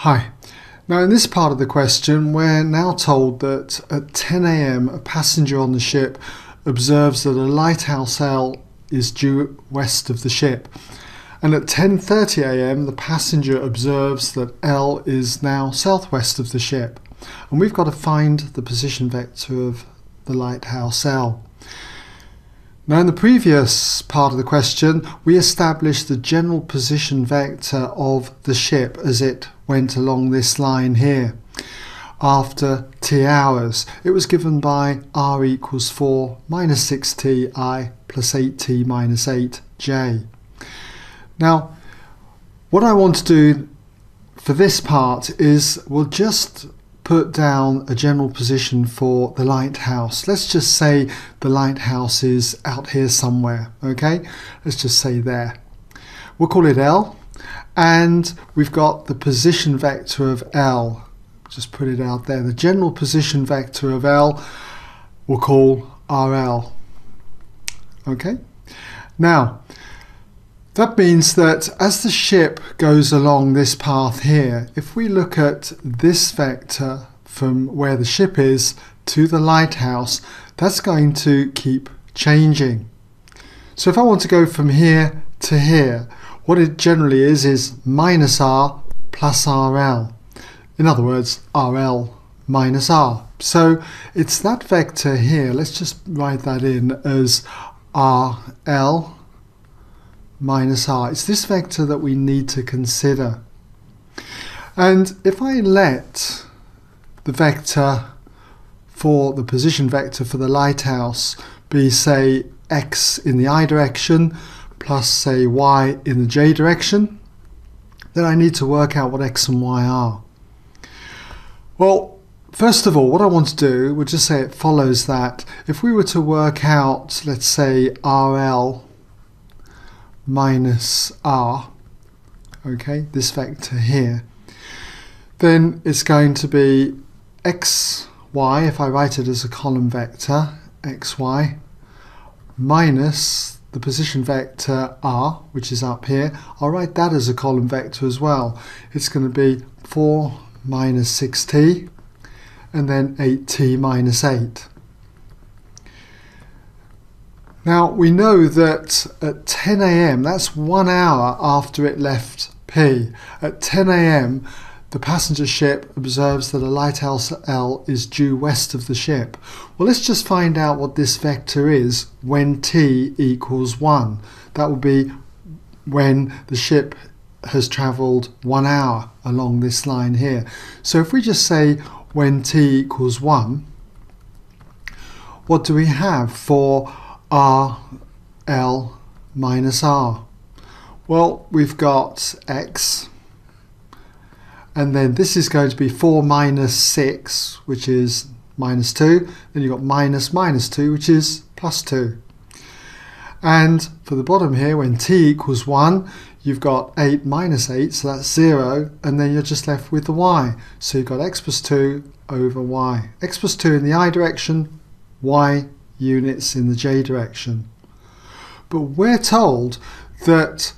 Hi. Now in this part of the question we're now told that at 10 a.m. a passenger on the ship observes that a lighthouse owl is due west of the ship, and at 10:30 a.m. the passenger observes that L is now southwest of the ship, and we've got to find the position vector of the lighthouse L. Now in the previous part of the question we established the general position vector of the ship as it went along this line here after t hours. It was given by r equals 4 minus 6ti plus 8t minus 8j. Now what I want to do for this part is we'll just put down a general position for the lighthouse. Let's just say the lighthouse is out here somewhere, okay? Let's just say there. We'll call it L, and we've got the position vector of L. Just put it out there. The general position vector of L we'll call RL. Okay? Now, that means that as the ship goes along this path here, if we look at this vector from where the ship is to the lighthouse, that's going to keep changing. So if I want to go from here to here, what it generally is minus R plus RL. In other words, RL minus R. So it's that vector here. Let's just write that in as RL minus r. It's this vector that we need to consider. And if I let the vector for the position vector for the lighthouse be, say, x in the I direction plus, say, y in the j direction, then I need to work out what x and y are. Well, first of all, what I want to do, we'll just say it follows that if we were to work out, let's say, RL minus r, okay, this vector here, then it's going to be x, y, if I write it as a column vector, x, y, minus the position vector r, which is up here. I'll write that as a column vector as well. It's going to be 4 minus 6t, and then 8t minus 8. Now we know that at 10 a.m., that's 1 hour after it left P. At 10 a.m., the passenger ship observes that a lighthouse L is due west of the ship. Well, let's just find out what this vector is when T equals 1. That will be when the ship has travelled 1 hour along this line here. So if we just say when T equals 1, what do we have for RL minus R? Well, we've got X, and then this is going to be 4 minus 6, which is minus 2, then you've got minus minus 2, which is plus 2. And for the bottom here, when T equals 1, you've got 8 minus 8, so that's 0, and then you're just left with the Y. So you've got X plus 2 over Y. X plus 2 in the I direction, Y units in the j direction. But we're told that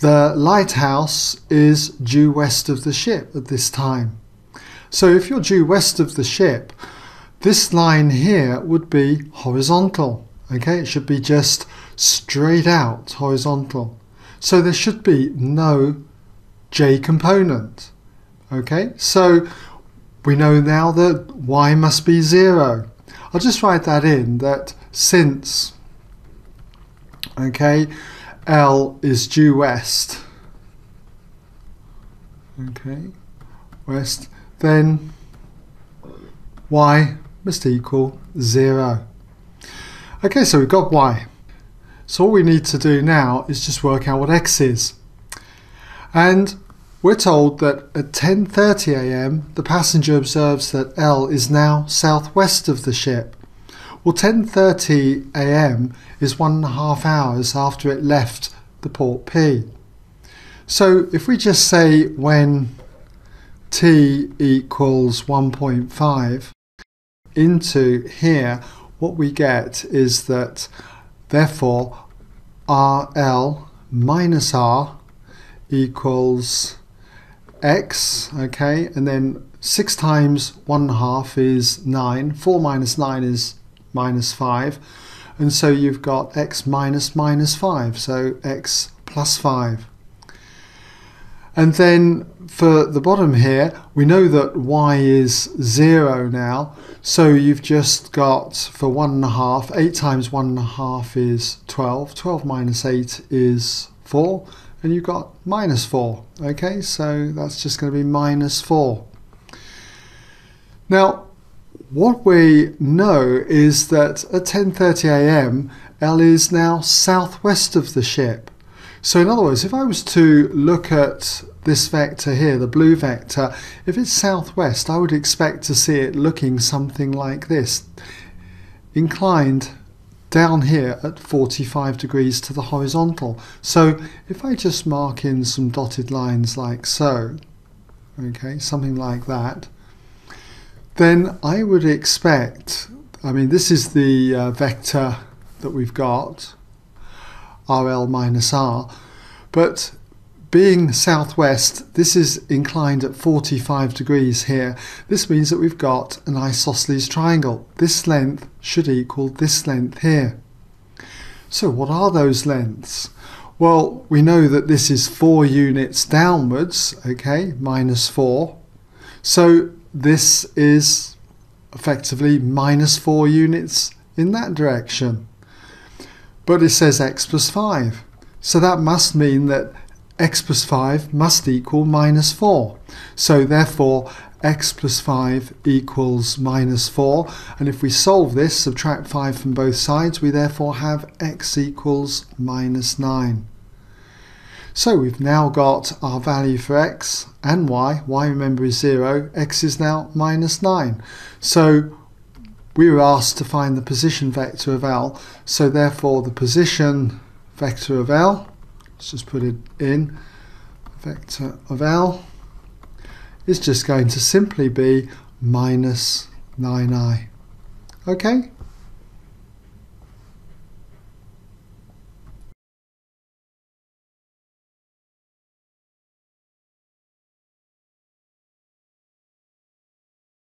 the lighthouse is due west of the ship at this time. So if you're due west of the ship, this line here would be horizontal. Okay, it should be just straight out horizontal. So there should be no j component. Okay, so we know now that y must be 0. I'll just write that in, that since, okay, L is due west, okay, west, then Y must equal 0. Okay, so we've got Y. So all we need to do now is just work out what X is. And we're told that at 10:30 a.m. the passenger observes that L is now southwest of the ship. Well, 10:30 a.m. is 1.5 hours after it left the port P. So if we just say when T equals 1.5 into here, what we get is that therefore RL minus R equals x, okay, and then 6 times 1/2 is 9, 4 minus 9 is minus 5, and so you've got x minus minus 5, so x plus 5. And then for the bottom here, we know that y is 0 now, so you've just got for 1/2, 8 times 1/2 is 12, 12 minus 8 is 4, and you've got minus 4. Okay, so that's just going to be minus 4. Now, what we know is that at 10:30 a.m., L is now southwest of the ship. So in other words, if I was to look at this vector here, the blue vector, if it's southwest, I would expect to see it looking something like this, inclined down here at 45 degrees to the horizontal. So if I just mark in some dotted lines like so, okay, something like that, then I would expect, I mean, this is the vector that we've got, RL minus R, but being southwest, this is inclined at 45 degrees here. This means that we've got an isosceles triangle. This length should equal this length here. So what are those lengths? Well, we know that this is 4 units downwards, okay, minus 4. So this is effectively minus 4 units in that direction. But it says x plus 5, so that must mean that x plus 5 must equal minus 4. So therefore x plus 5 equals minus 4, and if we solve this, subtract 5 from both sides, we therefore have x equals minus 9. So we've now got our value for x and y remember is 0, x is now minus 9. So we were asked to find the position vector of L, so therefore the position vector of L, let's just put it in, vector of L is just going to simply be minus 9i. Okay?